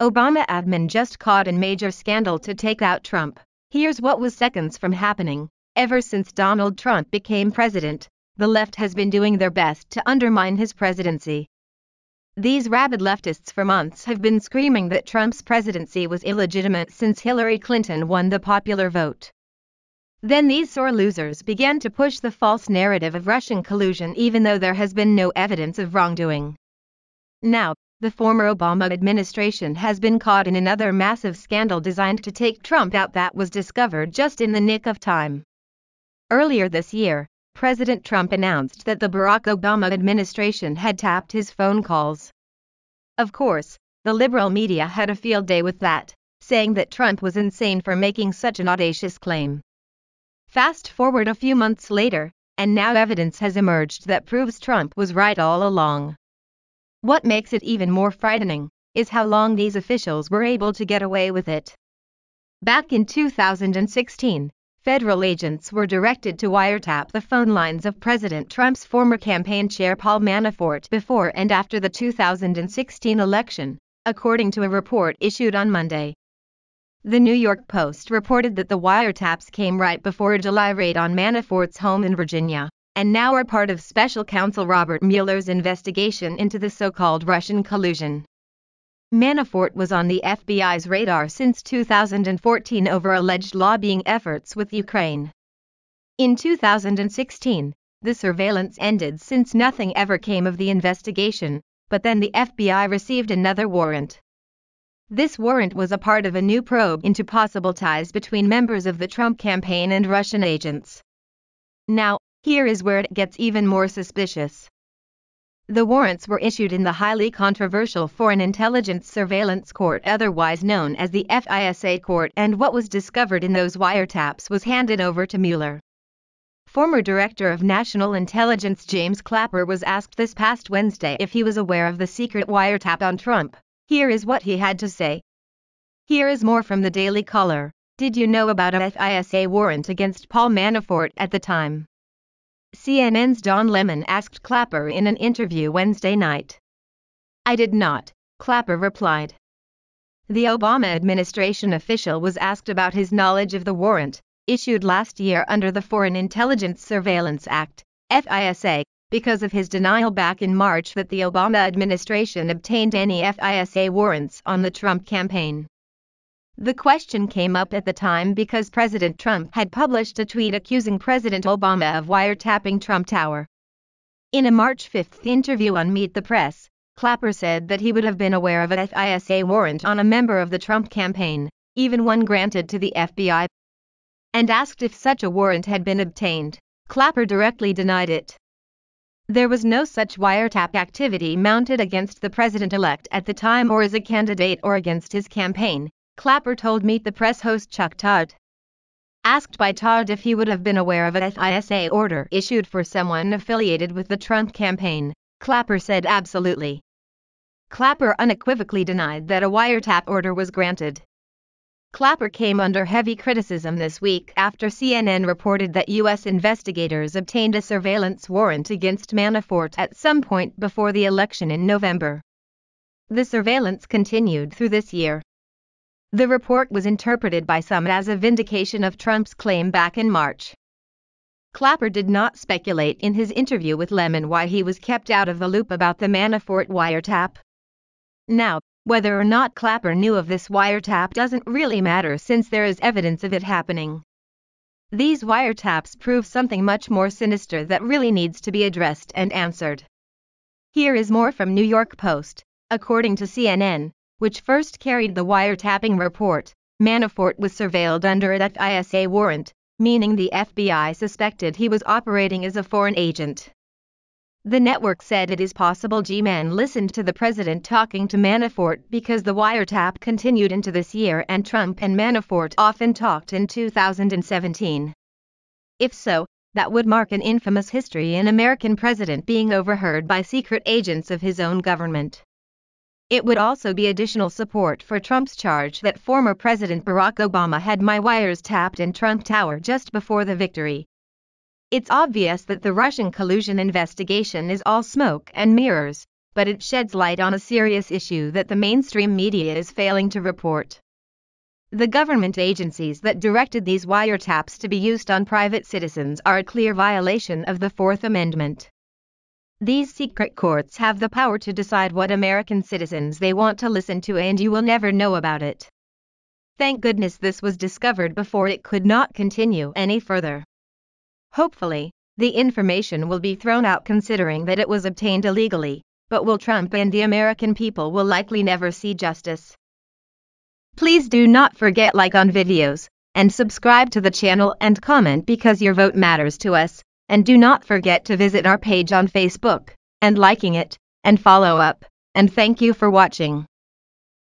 Obama admin just caught in major scandal to take out Trump. Here's what was seconds from happening. Ever since Donald Trump became president, the left has been doing their best to undermine his presidency. These rabid leftists for months have been screaming that Trump's presidency was illegitimate since Hillary Clinton won the popular vote. Then these sore losers began to push the false narrative of Russian collusion even though there has been no evidence of wrongdoing. Now, the former Obama administration has been caught in another massive scandal designed to take Trump out that was discovered just in the nick of time. Earlier this year, President Trump announced that the Barack Obama administration had tapped his phone calls. Of course, the liberal media had a field day with that, saying that Trump was insane for making such an audacious claim. Fast forward a few months later, and now evidence has emerged that proves Trump was right all along. What makes it even more frightening is how long these officials were able to get away with it. Back in 2016, federal agents were directed to wiretap the phone lines of President Trump's former campaign chair Paul Manafort before and after the 2016 election, according to a report issued on Monday. The New York Post reported that the wiretaps came right before a July raid on Manafort's home in Virginia, and now are part of special counsel Robert Mueller's investigation into the so-called Russian collusion. Manafort was on the FBI's radar since 2014 over alleged lobbying efforts with Ukraine. In 2016, the surveillance ended since nothing ever came of the investigation, but then the FBI received another warrant. This warrant was a part of a new probe into possible ties between members of the Trump campaign and Russian agents. Now, here is where it gets even more suspicious. The warrants were issued in the highly controversial Foreign Intelligence Surveillance Court, otherwise known as the FISA Court, and what was discovered in those wiretaps was handed over to Mueller. Former Director of National Intelligence James Clapper was asked this past Wednesday if he was aware of the secret wiretap on Trump. Here is what he had to say. Here is more from the Daily Caller. Did you know about a FISA warrant against Paul Manafort at the time? CNN's Don Lemon asked Clapper in an interview Wednesday night. "I did not," Clapper replied. The Obama administration official was asked about his knowledge of the warrant, issued last year under the Foreign Intelligence Surveillance Act, FISA, because of his denial back in March that the Obama administration obtained any FISA warrants on the Trump campaign. The question came up at the time because President Trump had published a tweet accusing President Obama of wiretapping Trump Tower. In a March 5 interview on Meet the Press, Clapper said that he would have been aware of a FISA warrant on a member of the Trump campaign, even one granted to the FBI. And asked if such a warrant had been obtained, Clapper directly denied it. There was no such wiretap activity mounted against the president-elect at the time or as a candidate or against his campaign, Clapper told Meet the Press host Chuck Todd. Asked by Todd if he would have been aware of a FISA order issued for someone affiliated with the Trump campaign, Clapper said absolutely. Clapper unequivocally denied that a wiretap order was granted. Clapper came under heavy criticism this week after CNN reported that U.S. investigators obtained a surveillance warrant against Manafort at some point before the election in November. The surveillance continued through this year. The report was interpreted by some as a vindication of Trump's claim back in March. Clapper did not speculate in his interview with Lemon why he was kept out of the loop about the Manafort wiretap. Now, whether or not Clapper knew of this wiretap doesn't really matter since there is evidence of it happening. These wiretaps prove something much more sinister that really needs to be addressed and answered. Here is more from New York Post. According to CNN, which first carried the wiretapping report, Manafort was surveilled under a FISA warrant, meaning the FBI suspected he was operating as a foreign agent. The network said it is possible G-Man listened to the president talking to Manafort because the wiretap continued into this year and Trump and Manafort often talked in 2017. If so, that would mark an infamous history in an American president being overheard by secret agents of his own government. It would also be additional support for Trump's charge that former President Barack Obama had my wires tapped in Trump Tower just before the victory. It's obvious that the Russian collusion investigation is all smoke and mirrors, but it sheds light on a serious issue that the mainstream media is failing to report. The government agencies that directed these wiretaps to be used on private citizens are a clear violation of the Fourth Amendment. These secret courts have the power to decide what American citizens they want to listen to, and you will never know about it. Thank goodness this was discovered before it could not continue any further. Hopefully, the information will be thrown out considering that it was obtained illegally, but will Trump and the American people will likely never see justice. Please do not forget like on videos, and subscribe to the channel and comment because your vote matters to us, and do not forget to visit our page on Facebook, and liking it, and follow up, and thank you for watching.